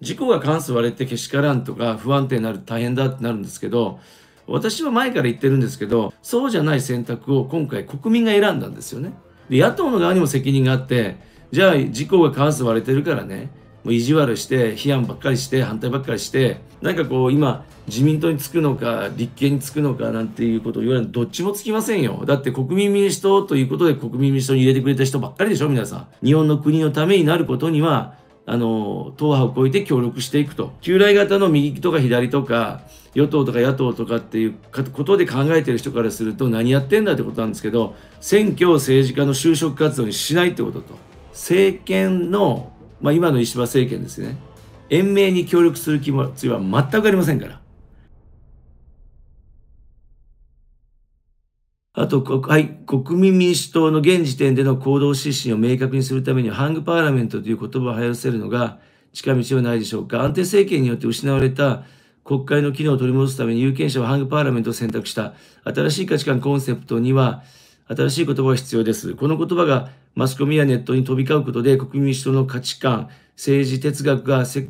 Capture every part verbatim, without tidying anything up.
事故が関数割れてけしからんとか不安定になる大変だってなるんですけど、私は前から言ってるんですけど、そうじゃない選択を今回国民が選んだんですよね。で、野党の側にも責任があって、じゃあ事故が関数割れてるからね、もう意地悪して批判ばっかりして反対ばっかりして、なんかこう今自民党につくのか立憲につくのかなんていうことを言われるの、どっちもつきませんよ。だって国民民主党ということで国民民主党に入れてくれた人ばっかりでしょ。皆さん、日本の国のためになることにはあの党派を超えて協力していくと、旧来型の右とか左とか与党とか野党とかっていうことで考えてる人からすると、何やってんだってことなんですけど、選挙を政治家の就職活動にしないってことと、政権の、まあ、今の石破政権ですね、延命に協力する気持ちは全くありませんから。あと、はい、国民民主党の現時点での行動指針を明確にするためにハングパーラメントという言葉を流行らせるのが近道ではないでしょうか。安定政権によって失われた国会の機能を取り戻すために有権者はハングパーラメントを選択した。新しい価値観コンセプトには新しい言葉が必要です。この言葉がマスコミやネットに飛び交うことで、国民民主党の価値観、政治、哲学が世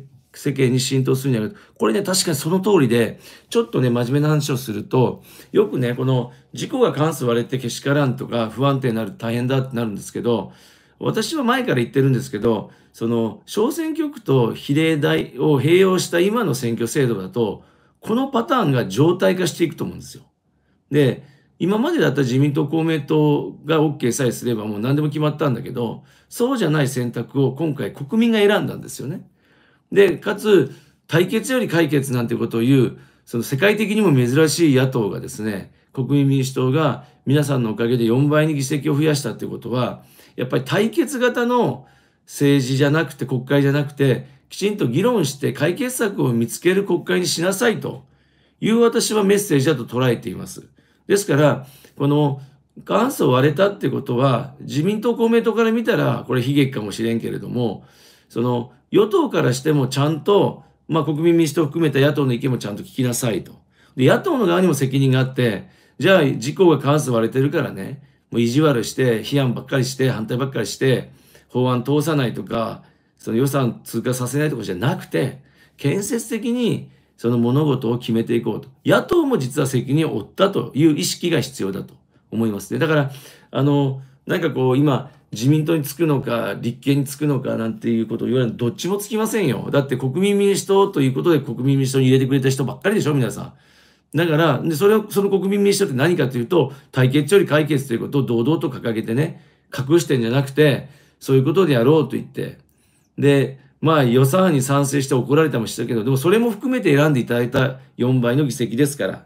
間に浸透するんじゃないか。これね、確かにその通りで、ちょっとね、真面目な話をすると、よくね、この事故が関数割れてけしからんとか、不安定になる大変だってなるんですけど、私は前から言ってるんですけど、その小選挙区と比例代を併用した今の選挙制度だと、このパターンが常態化していくと思うんですよ。で、今までだったら自民党公明党が OK さえすればもう何でも決まったんだけど、そうじゃない選択を今回国民が選んだんですよね。で、かつ対決より解決なんてことを言う、その世界的にも珍しい野党がですね、国民民主党が皆さんのおかげでよんばいに議席を増やしたってことは、やっぱり対決型の政治じゃなくて、国会じゃなくて、きちんと議論して解決策を見つける国会にしなさいという私はメッセージだと捉えています。ですから、この関数を割れたってことは、自民党公明党から見たら、これ悲劇かもしれんけれども、その与党からしてもちゃんと、まあ国民民主党を含めた野党の意見もちゃんと聞きなさいと。で、野党の側にも責任があって、じゃあ自公が関数割れてるからね、もう意地悪して、批判ばっかりして、反対ばっかりして、法案通さないとか、その予算通過させないとかじゃなくて、建設的に、その物事を決めていこうと。野党も実は責任を負ったという意識が必要だと思いますね。だから、あの、なんかこう今、自民党につくのか、立憲につくのかなんていうことを言われるの、どっちもつきませんよ。だって国民民主党ということで国民民主党に入れてくれた人ばっかりでしょ、皆さん。だから、で、それを、その国民民主党って何かというと、対決より解決ということを堂々と掲げてね、隠してんじゃなくて、そういうことでやろうと言って。で、まあ予算案に賛成して怒られたもしたけど、でもそれも含めて選んでいただいたよんばいの議席ですから、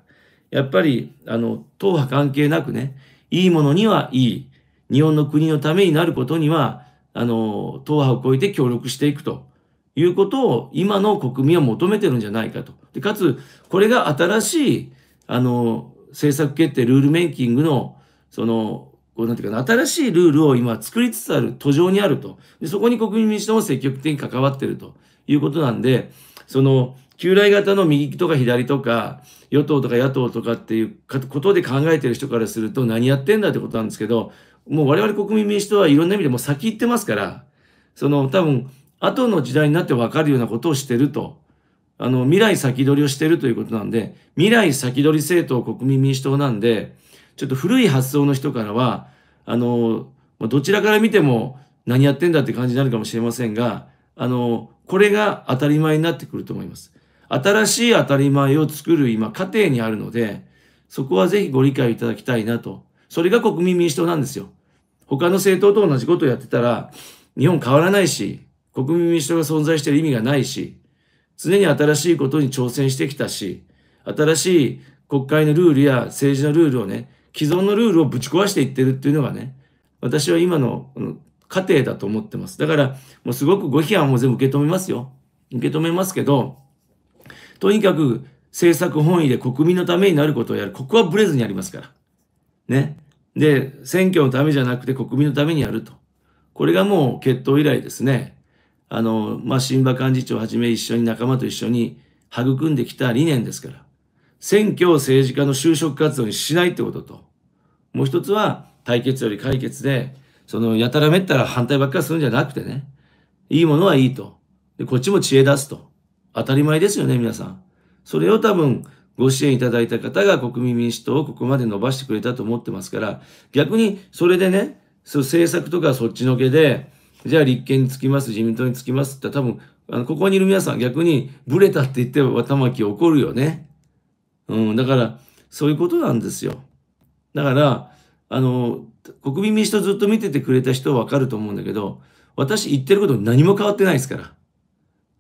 やっぱり、あの、党派関係なくね、いいものにはいい、日本の国のためになることには、あの、党派を超えて協力していくということを今の国民は求めてるんじゃないかと。で、かつ、これが新しい、あの、政策決定、ルールメイキングの、その、こうなんていうかな、新しいルールを今作りつつある、途上にあると。で、そこに国民民主党も積極的に関わっているということなんで、その、旧来型の右とか左とか、与党とか野党とかっていうことで考えている人からすると何やってんだってことなんですけど、もう我々国民民主党はいろんな意味でもう先行ってますから、その、多分、後の時代になってわかるようなことをしてると。あの、未来先取りをしてるということなんで、未来先取り政党国民民主党なんで、ちょっと古い発想の人からは、あの、どちらから見ても何やってんだって感じになるかもしれませんが、あの、これが当たり前になってくると思います。新しい当たり前を作る今、過程にあるので、そこはぜひご理解いただきたいなと。それが国民民主党なんですよ。他の政党と同じことをやってたら、日本変わらないし、国民民主党が存在している意味がないし、常に新しいことに挑戦してきたし、新しい国会のルールや政治のルールをね、既存のルールをぶち壊していってるっていうのがね、私は今の過程だと思ってます。だから、もうすごくご批判も全部受け止めますよ。受け止めますけど、とにかく政策本位で国民のためになることをやる。ここはブレずにやりますから。ね。で、選挙のためじゃなくて国民のためにやると。これがもう結党以来ですね。あの、まあ、榛葉幹事長はじめ一緒に仲間と一緒に育んできた理念ですから。選挙を政治家の就職活動にしないってことと、もう一つは対決より解決で、そのやたらめったら反対ばっかりするんじゃなくてね、いいものはいいと。で、こっちも知恵出すと。当たり前ですよね、皆さん。それを多分、ご支援いただいた方が国民民主党をここまで伸ばしてくれたと思ってますから、逆にそれでね、そう政策とかそっちのけで、じゃあ立憲につきます、自民党につきますって多分、あのここにいる皆さん逆にブレたって言って綿巻き起こるよね。うん、だから、そういうことなんですよ。だから、あの、国民民主党ずっと見ててくれた人はわかると思うんだけど、私言ってること何も変わってないですから。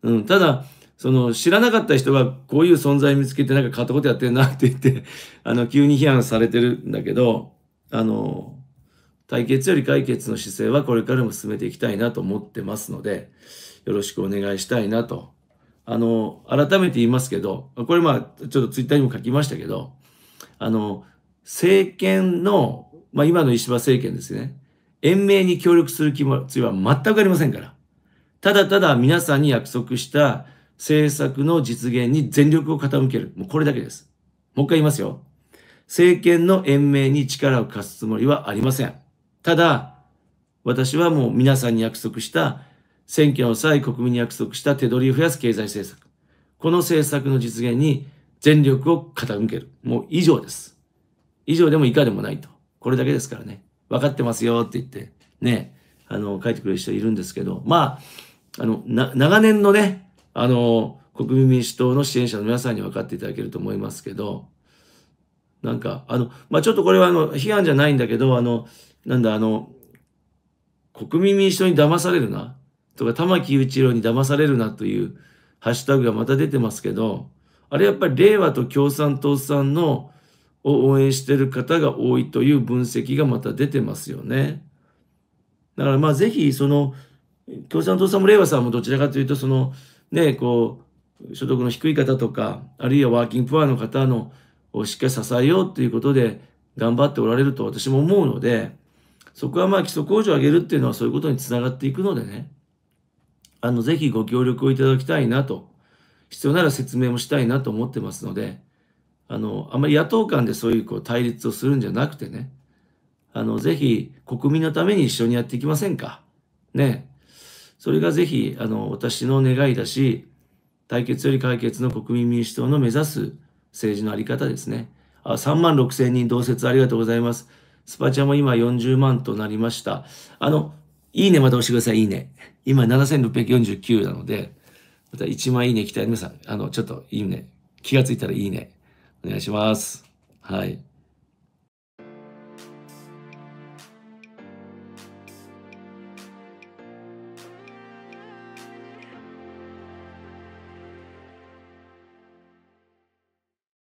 うん、ただ、その知らなかった人がこういう存在見つけてなんか買ったことやってんなって言ってあの急に批判されてるんだけど、あの対決より解決の姿勢はこれからも進めていきたいなと思ってますので、よろしくお願いしたいなと。あの改めて言いますけど、これまあちょっとツイッターにも書きましたけど、あの政権の、まあ、今の石破政権ですね、延命に協力する気持ちは全くありませんから、ただただ皆さんに約束した政策の実現に全力を傾ける。もうこれだけです。もう一回言いますよ。政権の延命に力を貸すつもりはありません。ただ、私はもう皆さんに約束した、選挙の際国民に約束した手取りを増やす経済政策。この政策の実現に全力を傾ける。もう以上です。以上でも以下でもないと。これだけですからね。分かってますよって言って、ね、あの、書いてくれる人いるんですけど、まあ、あの、な、長年のね、あの、国民民主党の支援者の皆さんに分かっていただけると思いますけど、なんか、あの、まあ、ちょっとこれはあの、批判じゃないんだけど、あの、なんだ、あの、国民民主党に騙されるな、とか、玉木雄一郎に騙されるなというハッシュタグがまた出てますけど、あれやっぱり令和と共産党さんの、を応援してる方が多いという分析がまた出てますよね。だからまあ、ぜひ、その、共産党さんも令和さんもどちらかというと、その、ね、こう所得の低い方とか、あるいはワーキングプアの方のをしっかり支えようということで頑張っておられると私も思うので、そこはまあ基礎控除を上げるっていうのはそういうことにつながっていくのでね、あのぜひご協力をいただきたいなと、必要なら説明もしたいなと思ってますので、あのあまり野党間でそういうこう対立をするんじゃなくてね、あのぜひ国民のために一緒にやっていきませんかね。それがぜひ、あの、私の願いだし、対決より解決の国民民主党の目指す政治のあり方ですね。あ、さんまんろくせんにん同説ありがとうございます。スパチャも今よんじゅうまんとなりました。あの、いいねまた押してください、いいね。今ななせんろっぴゃくよんじゅうきゅうなので、またいちまんいいね来たら皆さん、あの、ちょっといいね。気がついたらいいね。お願いします。はい。